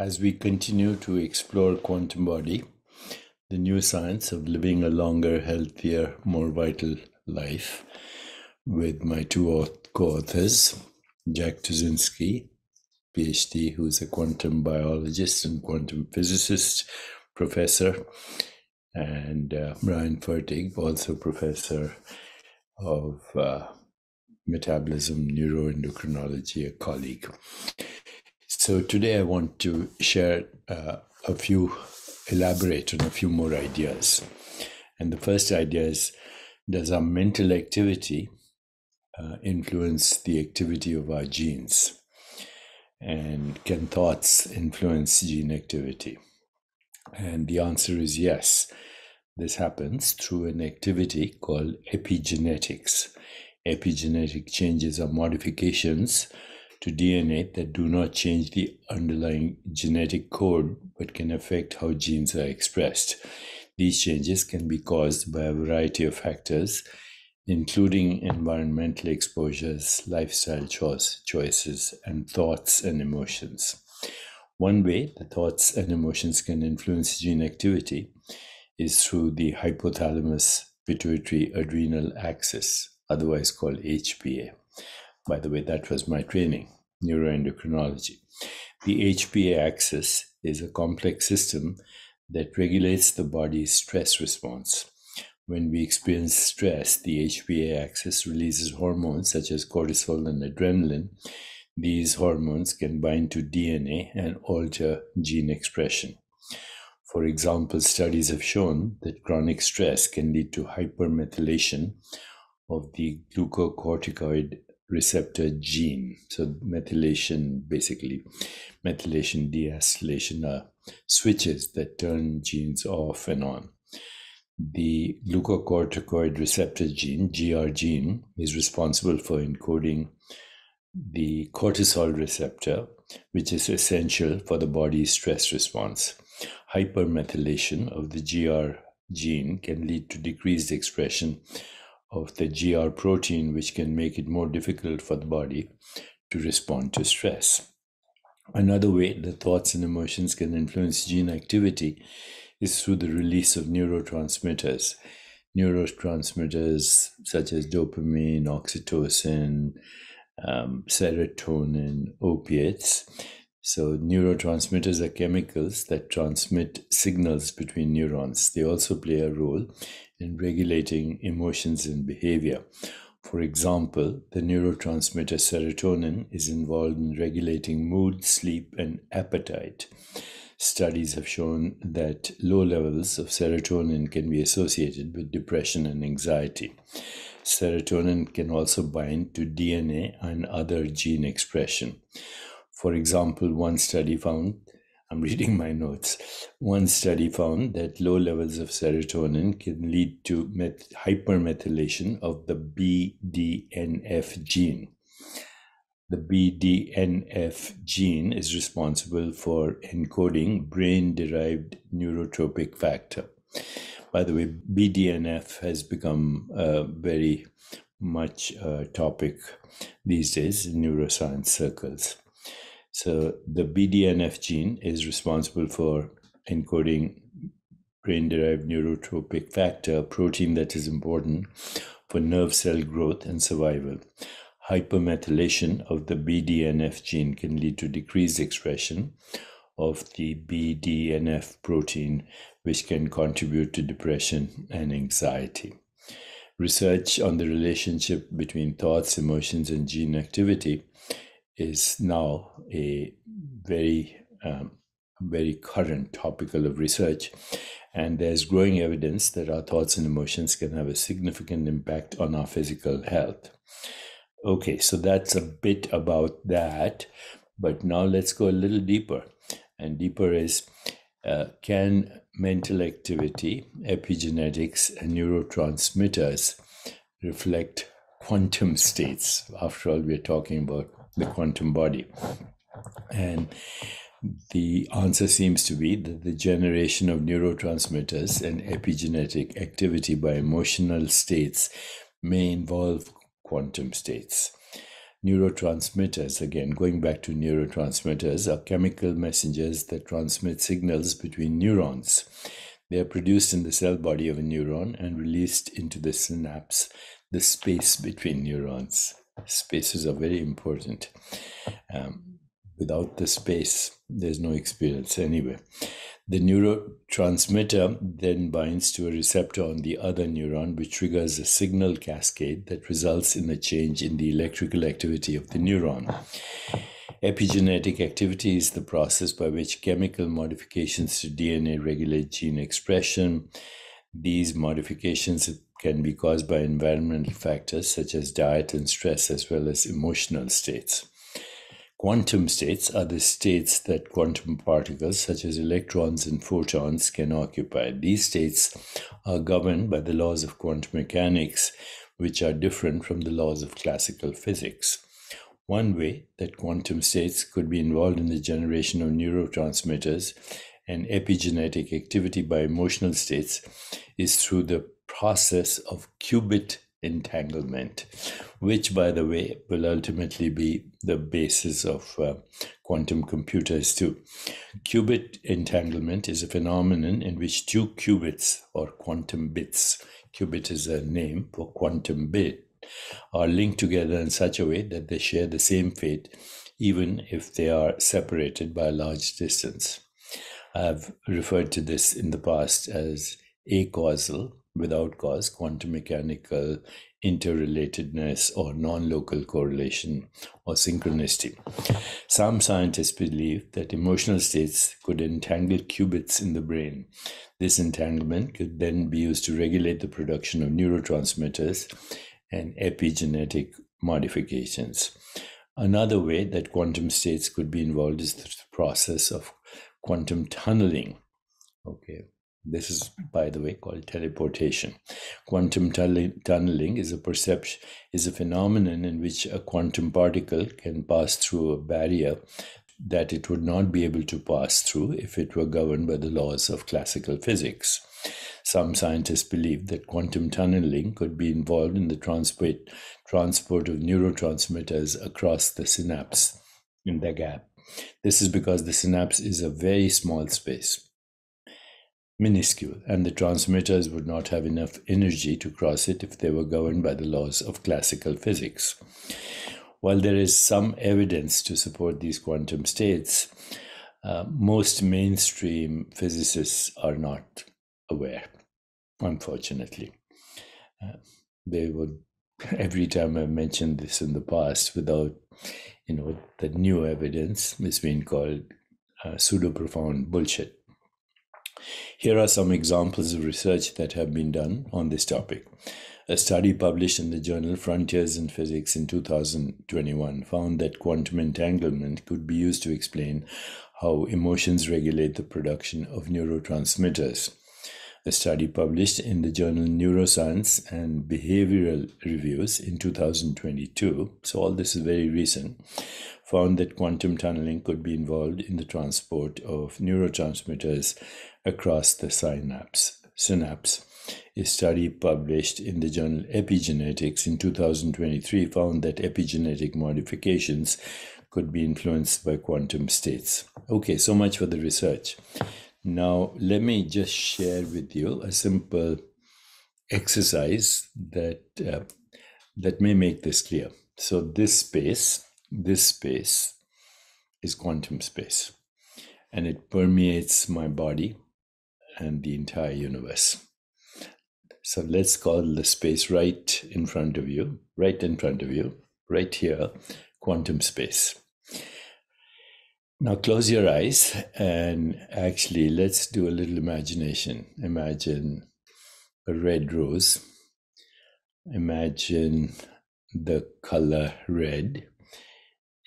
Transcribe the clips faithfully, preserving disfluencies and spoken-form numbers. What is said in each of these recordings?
as we continue to explore quantum body, the new science of living a longer, healthier, more vital life, with my two co-authors, Jack Tuszynski, PhD, who's a quantum biologist and quantum physicist, professor, and uh, Ryan Fertig, also professor of uh, metabolism, neuroendocrinology, a colleague. So today I want to share uh, a few, elaborate on a few more ideas. And the first idea is, does our mental activity uh, influence the activity of our genes? And can thoughts influence gene activity? And the answer is yes. This happens through an activity called epigenetics. Epigenetic changes are modifications to D N A that do not change the underlying genetic code, but can affect how genes are expressed. These changes can be caused by a variety of factors, including environmental exposures, lifestyle choices, and thoughts and emotions. One way the thoughts and emotions can influence gene activity is through the hypothalamus-pituitary-adrenal axis, otherwise called H P A. By the way, that was my training, neuroendocrinology. The H P A axis is a complex system that regulates the body's stress response. When we experience stress, the H P A axis releases hormones such as cortisol and adrenaline. These hormones can bind to D N A and alter gene expression. For example, studies have shown that chronic stress can lead to hypermethylation of the glucocorticoid receptor gene. So methylation, basically, methylation, deacetylation are switches that turn genes off and on. The glucocorticoid receptor gene, G R gene, is responsible for encoding the cortisol receptor, which is essential for the body's stress response. Hypermethylation of the G R gene can lead to decreased expression of the G R protein, which can make it more difficult for the body to respond to stress. Another way the thoughts and emotions can influence gene activity is through the release of neurotransmitters. Neurotransmitters such as dopamine, oxytocin, Um, serotonin, opiates. So neurotransmitters are chemicals that transmit signals between neurons. They also play a role in regulating emotions and behavior. For example, the neurotransmitter serotonin is involved in regulating mood, sleep, and appetite. Studies have shown that low levels of serotonin can be associated with depression and anxiety. Serotonin can also bind to D N A and other gene expression. For example, one study found, I'm reading my notes, one study found that low levels of serotonin can lead to hypermethylation of the B D N F gene. The B D N F gene is responsible for encoding brain-derived neurotrophic factor. By the way, B D N F has become uh, very much a topic these days in neuroscience circles. So the B D N F gene is responsible for encoding brain-derived neurotrophic factor, a protein that is important for nerve cell growth and survival. Hypermethylation of the B D N F gene can lead to decreased expression of the B D N F protein, which can contribute to depression and anxiety. Research on the relationship between thoughts, emotions, and gene activity is now a very, um, very current topical of research, and there's growing evidence that our thoughts and emotions can have a significant impact on our physical health. Okay, so that's a bit about that, but now let's go a little deeper. And deeper is, uh, can mental activity, epigenetics, and neurotransmitters reflect quantum states? After all, we're talking about the quantum body. And the answer seems to be that the generation of neurotransmitters and epigenetic activity by emotional states may involve quantum states. neurotransmitters. Again, going back to neurotransmitters, are chemical messengers that transmit signals between neurons. They are produced in the cell body of a neuron and released into the synapse, the space between neurons. Spaces are very important. Um, without the space, there's no experience anyway. The neurotransmitter then binds to a receptor on the other neuron, which triggers a signal cascade that results in a change in the electrical activity of the neuron. Epigenetic activity is the process by which chemical modifications to D N A regulate gene expression. These modifications can be caused by environmental factors such as diet and stress, as well as emotional states. Quantum states are the states that quantum particles such as electrons and photons can occupy. These states are governed by the laws of quantum mechanics, which are different from the laws of classical physics. One way that quantum states could be involved in the generation of neurotransmitters and epigenetic activity by emotional states is through the process of qubit entanglement, which, by the way, will ultimately be the basis of uh, quantum computers too. Qubit entanglement is a phenomenon in which two qubits, or quantum bits — qubit is a name for quantum bit — are linked together in such a way that they share the same fate, even if they are separated by a large distance. I've referred to this in the past as acausal, without cause, quantum mechanical interrelatedness, or non-local correlation or synchronicity. Some scientists believe that emotional states could entangle qubits in the brain. This entanglement could then be used to regulate the production of neurotransmitters and epigenetic modifications. Another way that quantum states could be involved is the process of quantum tunneling. Okay, this is, by the way, called teleportation. Quantum tunneling is a perception is a phenomenon in which a quantum particle can pass through a barrier that it would not be able to pass through if it were governed by the laws of classical physics. Some scientists believe that quantum tunneling could be involved in the transport, transport of neurotransmitters across the synapse in the gap. This is because the synapse is a very small space, minuscule, and the transmitters would not have enough energy to cross it if they were governed by the laws of classical physics. While there is some evidence to support these quantum states, uh, most mainstream physicists are not aware, unfortunately. Uh, they would, every time I mentioned this in the past, without, you know, the new evidence, it's been called uh, pseudo-profound bullshit. Here are some examples of research that have been done on this topic. A study published in the journal Frontiers in Physics in two thousand twenty-one found that quantum entanglement could be used to explain how emotions regulate the production of neurotransmitters. A study published in the journal Neuroscience and Behavioral Reviews in two thousand twenty-two, so all this is very recent, found that quantum tunneling could be involved in the transport of neurotransmitters across the synapse. Synapse. A study published in the journal Epigenetics in two thousand twenty-three found that epigenetic modifications could be influenced by quantum states. Okay, so much for the research. Now, let me just share with you a simple exercise that, uh, that may make this clear. So this space, this space is quantum space, and it permeates my body and the entire universe. So let's call the space right in front of you, right in front of you, right here, quantum space. Now close your eyes, and actually let's do a little imagination. Imagine a red rose. Imagine the color red.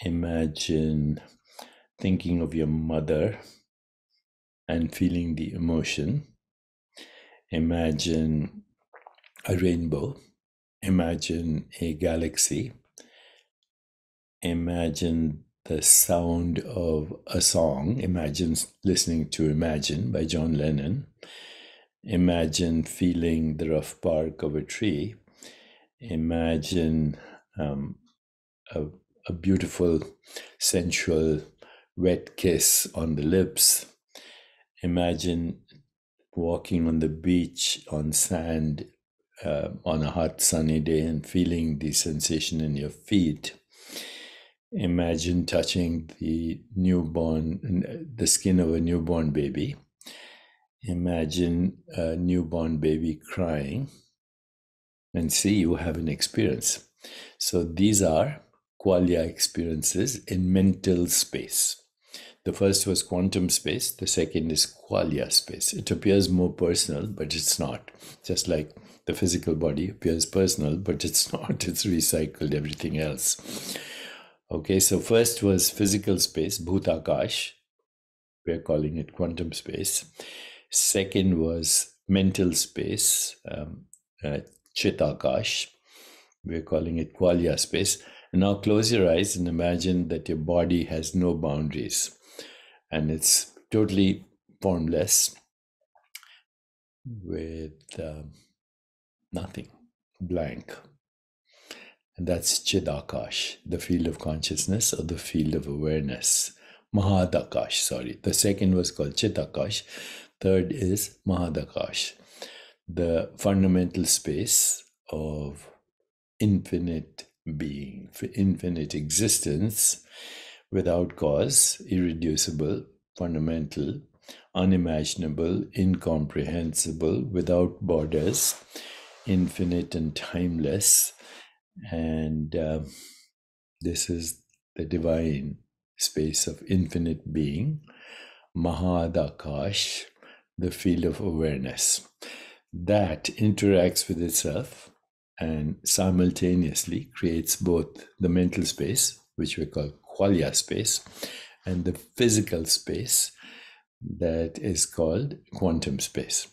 Imagine thinking of your mother and feeling the emotion. Imagine a rainbow. Imagine a galaxy. Imagine the sound of a song. Imagine listening to Imagine by John Lennon. Imagine feeling the rough bark of a tree. Imagine um, a a beautiful, sensual, wet kiss on the lips. Imagine walking on the beach, on sand, uh, on a hot sunny day and feeling the sensation in your feet. Imagine touching the newborn, the skin of a newborn baby. Imagine a newborn baby crying, and see, you have an experience. So these are qualia experiences in mental space. The first was quantum space, the second is qualia space. It appears more personal, but it's not. Just like the physical body appears personal, but it's not. It's recycled everything else. Okay, so first was physical space, Bhutakash. We're calling it quantum space. Second was mental space, um, uh, Chitakash. We're calling it qualia space. And now close your eyes and imagine that your body has no boundaries. And it's totally formless with uh, nothing, blank. And that's Chitakash, the field of consciousness or the field of awareness. Mahadakash, sorry. The second was called Chitakash. Third is Mahadakash, the fundamental space of infinite being, infinite existence, without cause, irreducible, fundamental, unimaginable, incomprehensible, without borders, infinite and timeless. And uh, this is the divine space of infinite being, Mahadakash, the field of awareness. That interacts with itself and simultaneously creates both the mental space, which we call qualia space, and the physical space that is called quantum space.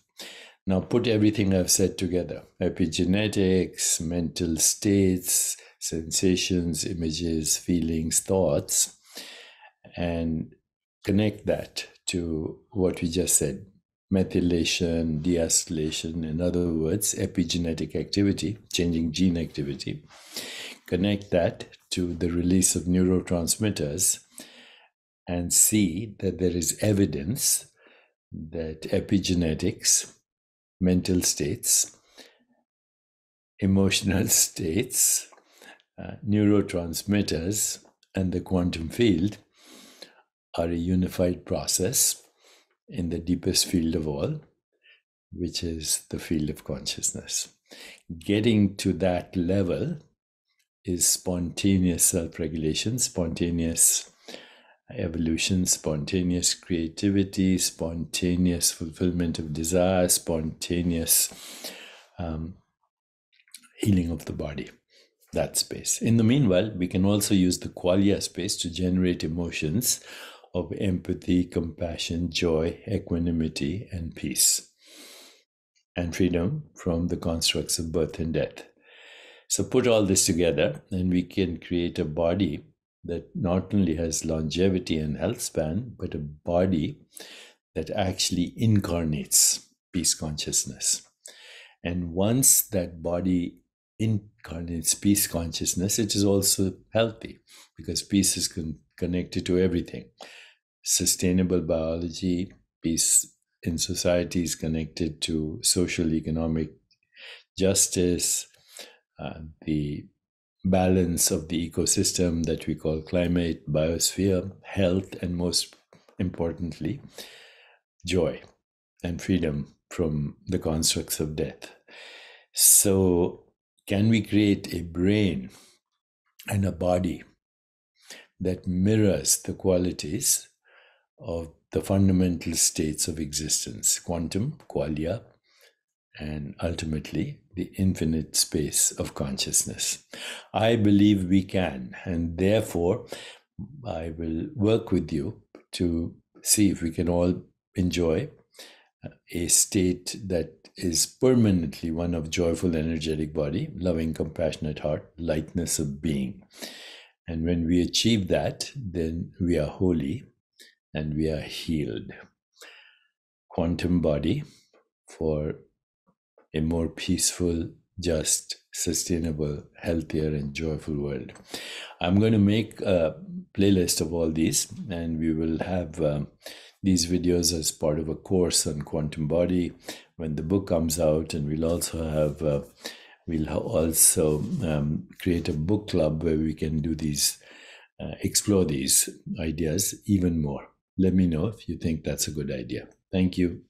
Now put everything I've said together: epigenetics, mental states, sensations, images, feelings, thoughts, and connect that to what we just said: methylation, deacetylation, in other words, epigenetic activity, changing gene activity. Connect that to the release of neurotransmitters and see that there is evidence that epigenetics, mental states, emotional states, uh, neurotransmitters, and the quantum field are a unified process in the deepest field of all, which is the field of consciousness. Getting to that level is spontaneous self-regulation, spontaneous evolution, spontaneous creativity, spontaneous fulfillment of desire, spontaneous um, healing of the body, that space. In the meanwhile, we can also use the qualia space to generate emotions of empathy, compassion, joy, equanimity, and peace, and freedom from the constructs of birth and death. So put all this together, and we can create a body that not only has longevity and health span, but a body that actually incarnates peace consciousness. And once that body incarnates peace consciousness, it is also healthy, because peace is con connected to everything. Sustainable biology, peace in society is connected to social economic justice, uh, the balance of the ecosystem that we call climate, biosphere, health, and most importantly, joy and freedom from the constructs of death. So can we create a brain and a body that mirrors the qualities of the fundamental states of existence, quantum, qualia, and ultimately the infinite space of consciousness? I believe we can, and therefore I will work with you to see if we can all enjoy a state that is permanently one of joyful, energetic body, loving, compassionate heart, lightness of being. And when we achieve that, then we are holy and we are healed. Quantum body for a more peaceful, just, sustainable, healthier, and joyful world. I'm going to make a playlist of all these, and we will have um, these videos as part of a course on Quantum Body when the book comes out, and we'll also have uh, we'll also um, create a book club where we can do these, uh, explore these ideas even more. Let me know if you think that's a good idea. Thank you.